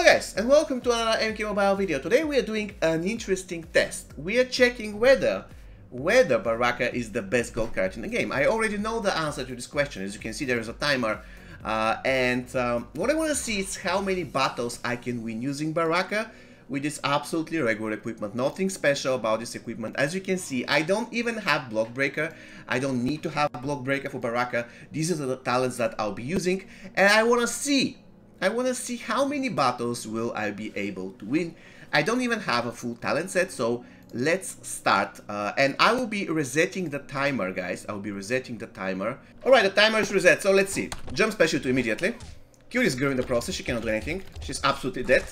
Hello guys and welcome to another MK Mobile video. Today we are doing an interesting test. We are checking whether Baraka is the best gold card in the game. I already know the answer to this question. As you can see, there is a timer what I want to see is how many battles I can win using Baraka with this absolutely regular equipment. Nothing special about this equipment. As you can see, I don't even have Block Breaker. I don't need to have Block Breaker for Baraka. These are the talents that I'll be using, and I want to see how many battles will I be able to win. I don't even have a full talent set, so let's start. And I will be resetting the timer, guys. I will be resetting the timer. Alright, the timer is reset, so let's see. Jump special 2 immediately. Cure is girl in the process, she cannot do anything. She's absolutely dead.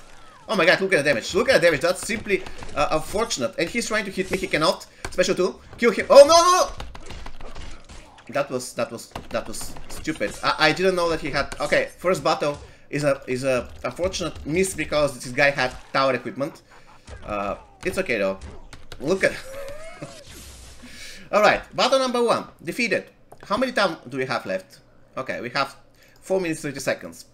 Oh my god, look at the damage. Look at the damage, that's simply unfortunate. And he's trying to hit me, he cannot. Special 2, kill him. Oh no! That was stupid. I didn't know that he had... Okay, first battle is a unfortunate miss because this guy had tower equipment. It's okay though. Look at Alright, battle number 1. Defeated. How many time do we have left? Okay, we have 4 minutes 30 seconds.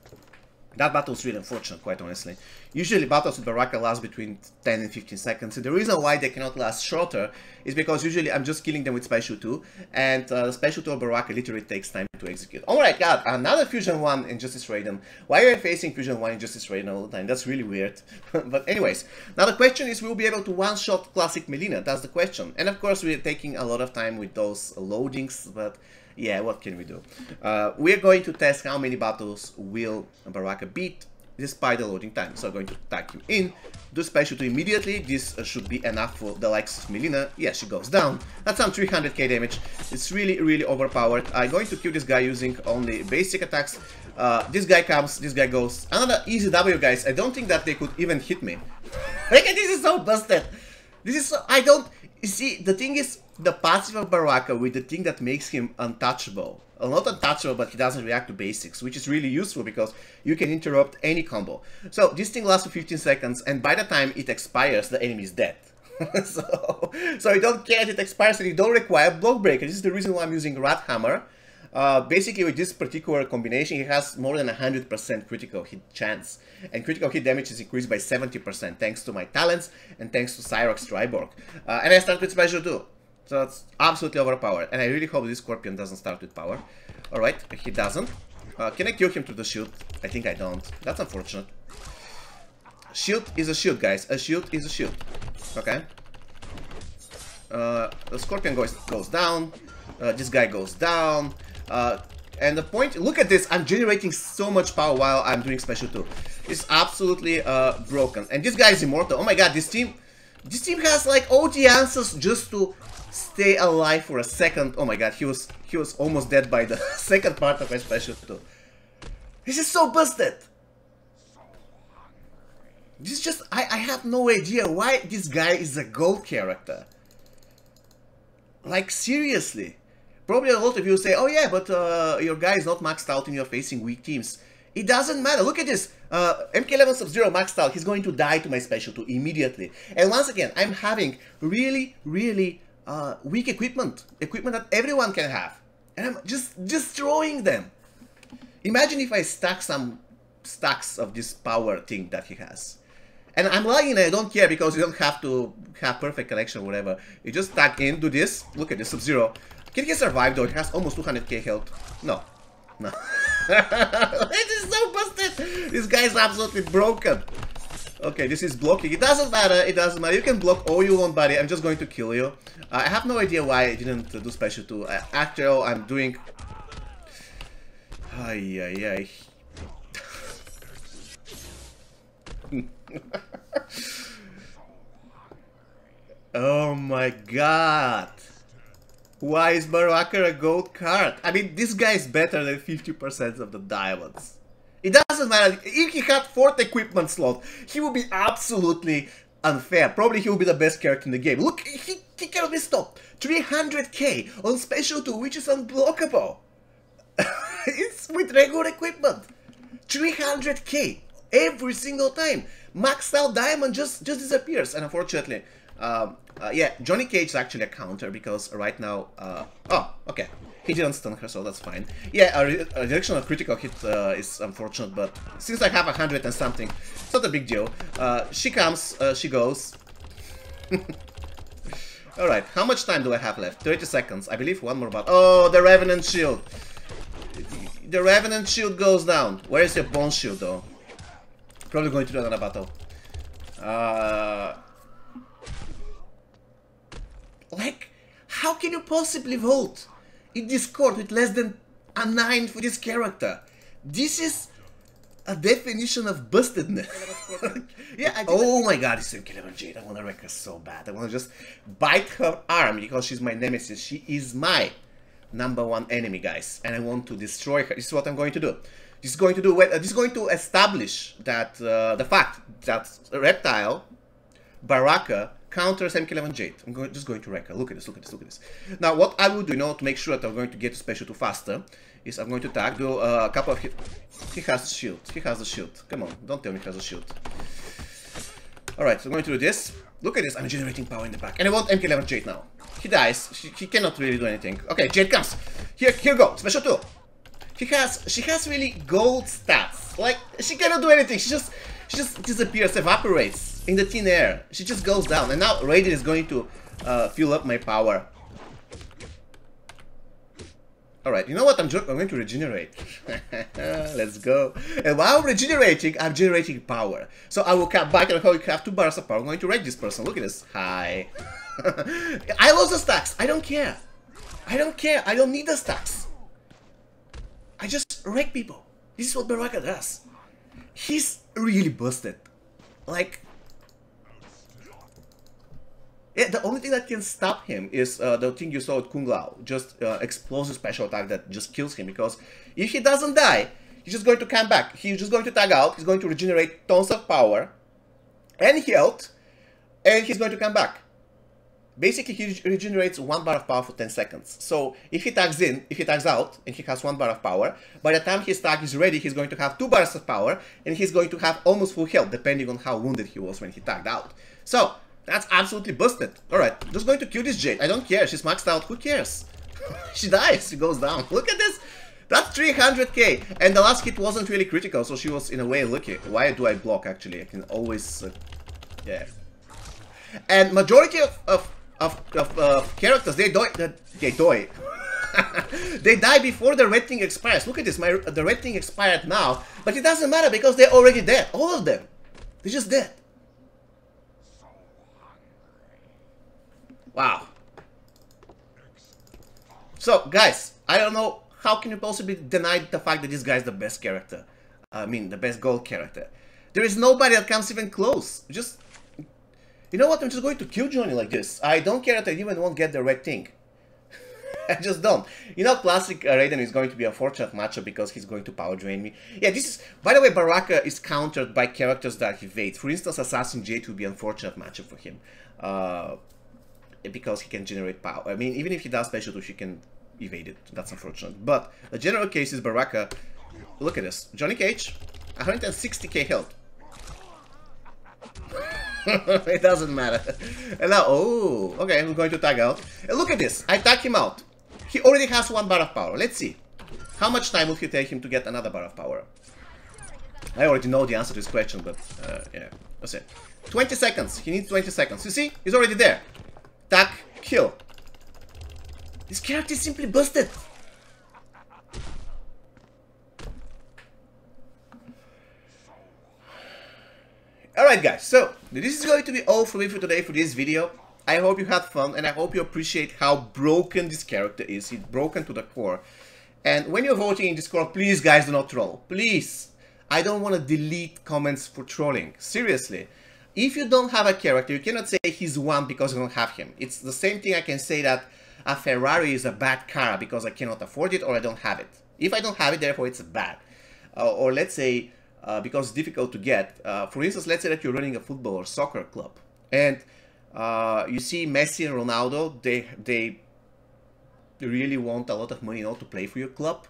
That battle is really unfortunate, quite honestly. Usually battles with Baraka last between 10 and 15 seconds. And the reason why they cannot last shorter is because usually I'm just killing them with Special 2. And Special 2 of Baraka literally takes time to execute. Alright, god, another Fusion 1 in Justice Raiden. Why are you facing Fusion 1 in Justice Raiden all the time? That's really weird. But anyways, now the question is, we'll be able to one-shot Classic Melina. That's the question. And of course, we're taking a lot of time with those loadings, but... yeah, what can we do? We're going to test how many battles will Baraka beat despite the loading time. So I'm going to tag him in, do special 2 immediately. This should be enough for the likes of Melina. Yeah, she goes down. That's some 300k damage. It's really, really overpowered. I'm going to kill this guy using only basic attacks. This guy comes, this guy goes. Another easy W, guys. I don't think that they could even hit me. Look at this, is so busted. This is so... I don't... You see, the thing is, the passive of Baraka with the thing that makes him untouchable. Well, not untouchable, but he doesn't react to basics, which is really useful because you can interrupt any combo. So this thing lasts for 15 seconds, and by the time it expires, the enemy is dead. so you don't care if it expires, and you don't require Block Breaker. This is the reason why I'm using Rat Hammer. Basically, with this particular combination, he has more than 100% critical hit chance. And critical hit damage is increased by 70% thanks to my talents and thanks to Cyrox Triborg. And I start with Special 2. So it's absolutely overpowered. And I really hope this Scorpion doesn't start with power. Alright, he doesn't. Can I kill him through the shield? I think I don't. That's unfortunate. Shield is a shield, guys. A shield is a shield. Okay. The Scorpion goes down. This guy goes down. And the point, look at this, I'm generating so much power while I'm doing special 2. It's absolutely broken. And this guy is immortal. Oh my god, this team has like all the answers just to stay alive for a second. Oh my god, he was almost dead by the second part of my special 2. This is so busted. This is just, I have no idea why this guy is a gold character. Like seriously. Probably a lot of you say, oh yeah, but your guy is not maxed out and you're facing weak teams. It doesn't matter. Look at this. MK11 sub-zero maxed out. He's going to die to my special 2 immediately. And once again, I'm having really, really weak equipment. Equipment that everyone can have. And I'm just destroying them. Imagine if I stack some stacks of this power thing that he has. And I'm lying, I don't care because you don't have to have perfect connection or whatever. You just tag in, do this. Look at this sub-zero. Can he survive though? It has almost 200k health. No. No. It is so busted! This guy is absolutely broken. Okay, this is blocking. It doesn't matter. It doesn't matter. You can block all you want, buddy. I'm just going to kill you. I have no idea why I didn't do special 2. After all, I'm doing... Ay, ay, ay. Oh my god. Why is Baraka a gold card? I mean, this guy is better than 50% of the diamonds. It doesn't matter. If he had 4th equipment slot, he would be absolutely unfair. Probably he would be the best character in the game. Look, he cannot be stopped. 300k on special 2, which is unblockable. It's with regular equipment. 300k every single time. Maxed out diamond just disappears. And unfortunately... yeah, Johnny Cage is actually a counter because right now... oh, okay. He didn't stun her, so that's fine. Yeah, a directional critical hit is unfortunate, but since I have 100 and something, it's not a big deal. She comes, she goes. Alright, how much time do I have left? 30 seconds, I believe one more battle. Oh, the Revenant shield! The Revenant shield goes down. Where is your bone shield, though? Probably going to do another battle. Like, how can you possibly vote in Discord with less than a 9 for this character? This is a definition of bustedness. Yeah, I did. Oh my god, it's killer Jade. I want to wreck her so bad. I want to just bite her arm because she's my nemesis. She is my #1 enemy, guys, and I want to destroy her. This is what I'm going to do. This is going to do. This is going to establish that the fact that reptile Baraka counters MK11 Jade. I'm just going to wreck her. Look at this, look at this, look at this. Now, what I would do, you know, to make sure that I'm going to get special to faster, is I'm going to attack, do a couple of hit. He has the shield, he has the shield. Come on, don't tell me he has the shield. Alright, so I'm going to do this. Look at this, I'm generating power in the back. And I want MK11 Jade now. He dies, he cannot really do anything. Okay, Jade comes. Here go, special 2. She has really gold stats. Like, she cannot do anything, she just disappears, evaporates in the thin air. She just goes down, and now Raiden is going to fuel up my power. Alright, you know what? I'm going to regenerate. Let's go. And while regenerating, I'm generating power. So I will come back and I have 2 bars of power. I'm going to wreck this person. Look at this. Hi. I lost the stacks. I don't care. I don't care. I don't need the stacks. I just wreck people. This is what Baraka does. He's really busted. Like... yeah, the only thing that can stop him is the thing you saw with Kung Lao, just explosive special attack that just kills him, because if he doesn't die, he's just going to come back, he's just going to tag out, he's going to regenerate tons of power and health, and he's going to come back. Basically, he regenerates 1 bar of power for 10 seconds. So if he tags in, if he tags out, and he has 1 bar of power, by the time his tag is ready, he's going to have 2 bars of power, and he's going to have almost full health, depending on how wounded he was when he tagged out. So that's absolutely busted. Alright, just going to kill this Jade. I don't care, she's maxed out, who cares? She dies, she goes down. Look at this! That's 300k! And the last hit wasn't really critical, so she was in a way lucky. Why do I block, actually? I can always... yeah. And majority of characters, they die. They die before the red thing expires. Look at this, the red thing expired now. But it doesn't matter, because they're already dead. All of them. They're just dead. Wow. So, guys, I don't know how can you possibly deny the fact that this guy is the best character. I mean, the best gold character. There is nobody that comes even close. Just, you know what? I'm just going to kill Johnny like this. I don't care that I even won't get the red thing. I just don't. You know, classic Raiden is going to be a fortunate matchup because he's going to power drain me. Yeah, this is... by the way, Baraka is countered by characters that he evade. For instance, Assassin Jade would be an unfortunate matchup for him. Because he can generate power. I mean, even if he does special 2, she can evade it. That's unfortunate. But the general case is Baraka. Look at this. Johnny Cage, 160k health. It doesn't matter. And now, oh, okay, I'm going to tag out. And look at this. I tag him out. He already has 1 bar of power. Let's see. How much time will it take him to get another bar of power? I already know the answer to this question, but yeah, that's it. 20 seconds. He needs 20 seconds. You see? He's already there. Attack, kill. This character is simply busted. Alright guys, so this is going to be all for me for today for this video. I hope you had fun, and I hope you appreciate how broken this character is. He's broken to the core. And when you're voting in Discord, please guys, do not troll. Please. I don't want to delete comments for trolling. Seriously. If you don't have a character, you cannot say he's one because you don't have him. It's the same thing I can say that a Ferrari is a bad car because I cannot afford it or I don't have it. If I don't have it, therefore it's bad. Or let's say, because it's difficult to get, for instance, let's say that you're running a football or soccer club. And you see Messi and Ronaldo, they really want a lot of money, you know, to play for your club.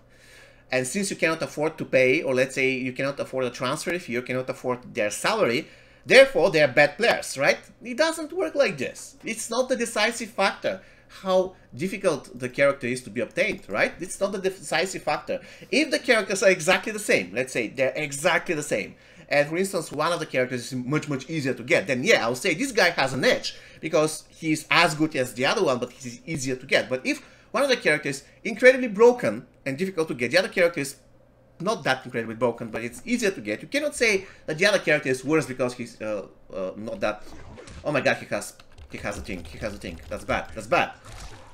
And since you cannot afford to pay, or let's say you cannot afford a transfer fee, you cannot afford their salary, therefore, they are bad players, right? It doesn't work like this. It's not the decisive factor how difficult the character is to be obtained, right? It's not a decisive factor. If the characters are exactly the same, let's say they're exactly the same, and for instance, one of the characters is much easier to get, then yeah, I'll say this guy has an edge because he's as good as the other one, but he's easier to get. But if one of the characters is incredibly broken and difficult to get, the other character is not that incredibly broken, but it's easier to get, you cannot say that the other character is worse because he's not that... Oh my god, he has a thing. That's bad, that's bad.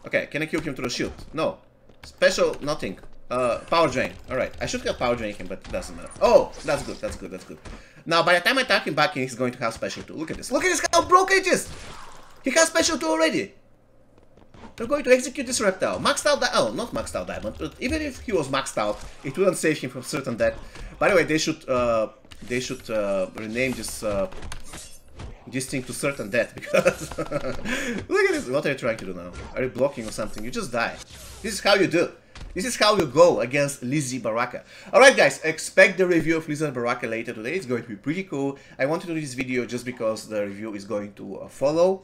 Okay, can I kill him through the shield? No. Special, nothing. Power drain. Alright, I should have power drain him, but it doesn't matter. Oh, that's good, that's good, that's good. Now, by the time I attack him back in, he's going to have special 2. Look at this. Look at this, how broken it is! He has special 2 already! They're going to execute this reptile. Maxed out that. Oh, not maxed out diamond, but even if he was maxed out, it wouldn't save him from certain death. By the way, they should rename this thing to certain death because look at this. What are you trying to do now? Are you blocking or something? You just die. This is how you do. This is how you go against Lizard Baraka. Alright guys, expect the review of Lizard Baraka later today. It's going to be pretty cool. I wanted to do this video just because the review is going to follow.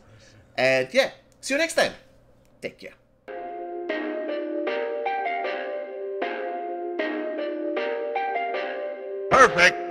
And yeah, see you next time. Take care. Perfect.